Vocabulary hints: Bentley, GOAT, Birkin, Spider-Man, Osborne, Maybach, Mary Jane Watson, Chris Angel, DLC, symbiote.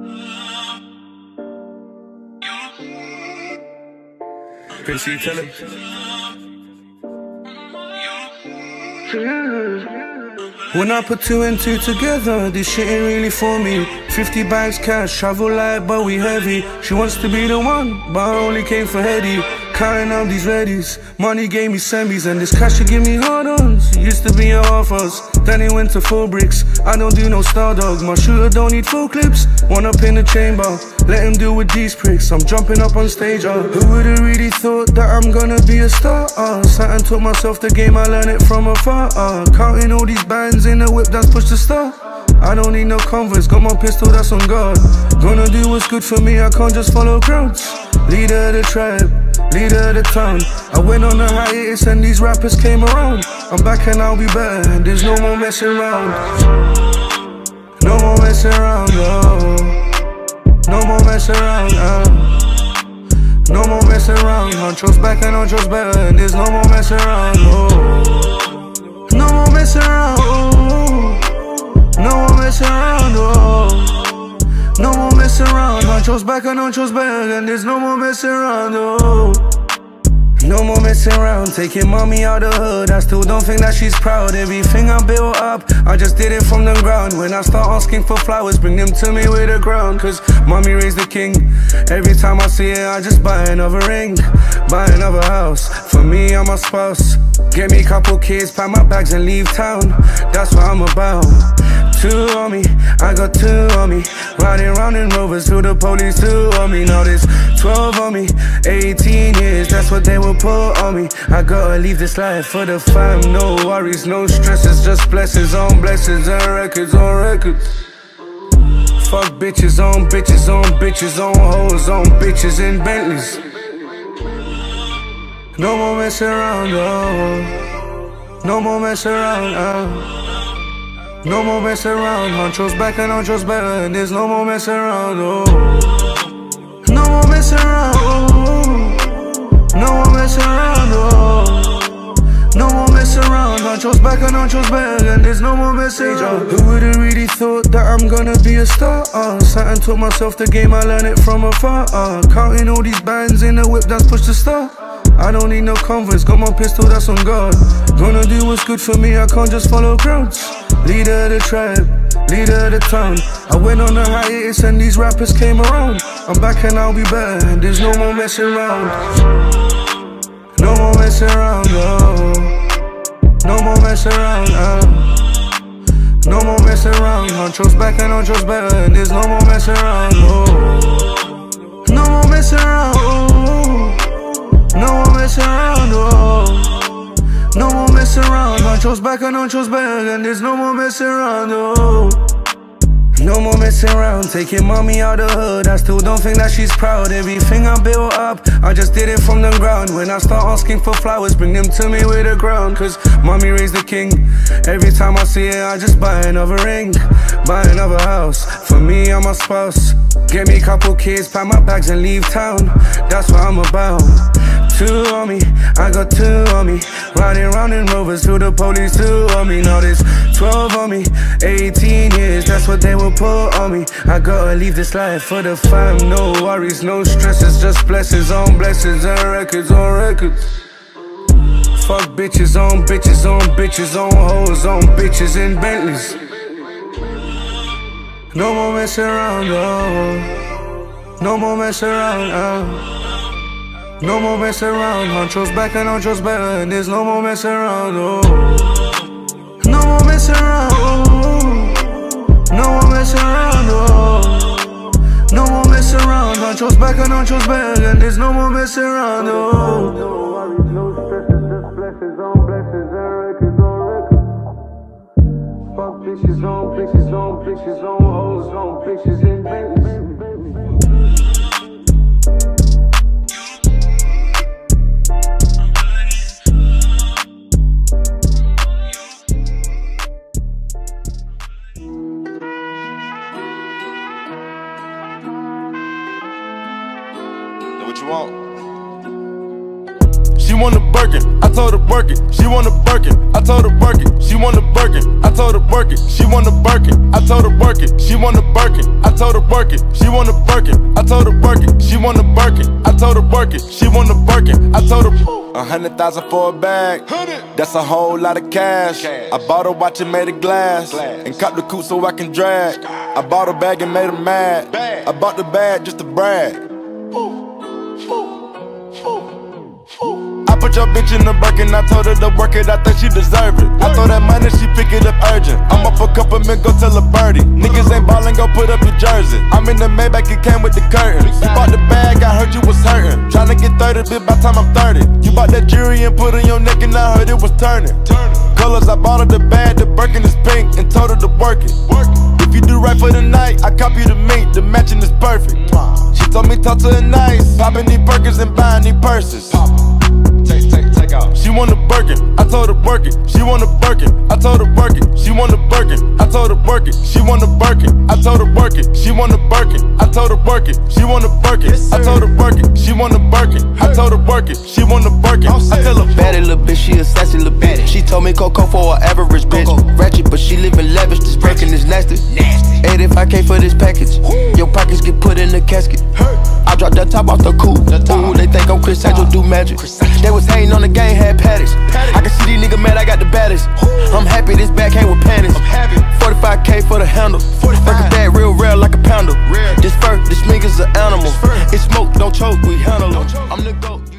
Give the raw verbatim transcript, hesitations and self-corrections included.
Can she tell him? When I put two and two together, this shit ain't really for me. Fifty bags cash, travel light, but we heavy. She wants to be the one, but I only came for Heady. Counting out these readies, money gave me semis, and this cash should give me hard-ons. Used to be a half-us, then it went to four bricks. I don't do no star dog, my shooter don't need full clips. One up in the chamber, let him deal with these pricks. I'm jumping up on stage, uh. Who would've really thought that I'm gonna be a star? Uh, sat and taught myself the game, I learned it from afar. uh. Counting all these bands in the whip, that's pushed the star. I don't need no converse, got my pistol that's on guard. Gonna do what's good for me, I can't just follow crowds. Leader of the tribe, leader of the town. I went on a hiatus and these rappers came around. I'm back and I'll be better, and there's no more messing around. No more messing around, no. No more messing around, no. No more messing around, I trust back and I trust better, and there's no more messing around, oh. No more messing around, oh. No more messing around, oh. No more messing around, I chose back and I chose back, and there's no more messing around, oh. No more messing around, taking mommy out the hood, I still don't think that she's proud. Everything I built up, I just did it from the ground. When I start asking for flowers, bring them to me with a ground. Cause mommy raised the king, every time I see it I just buy another ring, buy another house, for me and my spouse. Get me a couple kids, pack my bags and leave town, that's what I'm about. Two on me, I got two on me, riding round in Rovers till the police two on me. Now there's twelve on me, eighteen years, that's what they will put on me. I gotta leave this life for the fam, no worries, no stresses, just blessings on blessings and records on records. Fuck bitches on bitches on bitches on hoes on bitches in Bentleys. No more messing around, oh. No more messing around, oh. No more messing around, I chose back and I chose better, and there's no more messing around, oh. No more messing around, oh. No more messing around, oh. No more messing around, I chose back and I chose better, and there's no more messing around. Who would've really thought that I'm gonna be a star? uh, Sat and taught myself the game, I learned it from afar. uh, Counting all these bands in the whip, that's pushed the star. I don't need no converse, got my pistol that's on guard. Gonna do what's good for me, I can't just follow crowds. Leader of the tribe, leader of the town. I went on a hiatus and these rappers came around. I'm back and I'll be better, and there's no more messing around. No more messing around, no. No more messing around, no. No more messing around, I chose back and I chose better, and there's no more messing around, oh. No more messing around, oh. No more messing around, oh. No more messing around, I chose back and I chose back, and there's no more messing around, oh. No more messing around, taking mommy out the hood, I still don't think that she's proud. Everything I built up, I just did it from the ground. When I start asking for flowers, bring them to me with a ground. Cause mommy raised the king, every time I see it I just buy another ring, buy another house, for me and my spouse. Get me a couple kids, pack my bags and leave town, that's what I'm about. Two on me, I got two on me, riding round in Rovers till the police two on me. Now there's twelve on me, eighteen years, that's what they will put on me. I gotta leave this life for the fam, no worries, no stresses, just blessings on blessings and records on records. Fuck bitches on bitches on bitches on hoes on bitches in Bentleys. No more messing around, no. No more messing around, no. No more messing around, I chose back and I chose better, and there's no more messing around, oh. No more messing around, oh. No more messing around, oh. No more messing around, I chose back and I chose better, and there's no more messing around, oh. No worries, no stresses, just blessings on blessings and records on records. Fuck bitches on bitches on bitches on hoes on bitches in Bentleys. she want a Birkin, I told her Birkin, she want a Birkin, I told her Birkin, she want a Birkin, I told her Birkin, she want a Birkin, I told her Birkin, she want a Birkin, I told her Birkin, she want a Birkin, I told her Birkin, she want a Birkin, I told her Birkin, she want a Birkin, I told her a hundred thousand for a bag, that's a whole lot of cash. I bought a watch and made a glass, and copped the coupe so I can drag. I bought a bag and made her mad, I bought the bag just to brag. Put your bitch in the Birkin, I told her to work it, I think she deserve it. I throw that money, she pick it up urgent. I'm up for cup of milk, go tell a birdie. Niggas ain't ballin', go put up your jersey. I'm in the Maybach, it came with the curtain. You bought the bag, I heard you was hurtin'. Tryna get thirty, bitch, by time I'm thirty. You bought that jewelry and put it on your neck, and I heard it was turning. Colors, I bought her the bag, the Birkin is pink, and told her to work it. If you do right for the night, I copy the mink, the matching is perfect. She told me talk to her nice, poppin' these Birkins and buyin' these purses. She want a Birkin, I told her Birkin, she want a Birkin, I told her Birkin, she want a Birkin, I told her Birkin, she want a Birkin, I told her Birkin, she want a Birkin, I told her Birkin, she want a Birkin, I told her Birkin, she want a Birkin, I told her Birkin, she want a Birkin. I tell her baddie little bitch, she a sassy little bitch. She told me Coco for an average bitch. Ratchet, but she living lavish, this Birkin is nasty. eighty-five K for this package. Your pockets get put in the casket. I dropped that top off the coupe. Ooh, they think I'm Chris Angel, do magic. They was hating on the game, had patties. I can see these niggas mad, I got the baddest. I'm happy this back came with panties. forty-five K for the handle. Break a bag real rare like a pounder. This fur, this nigga's an animal. It's smoke, don't choke, we handle it. I'm the GOAT.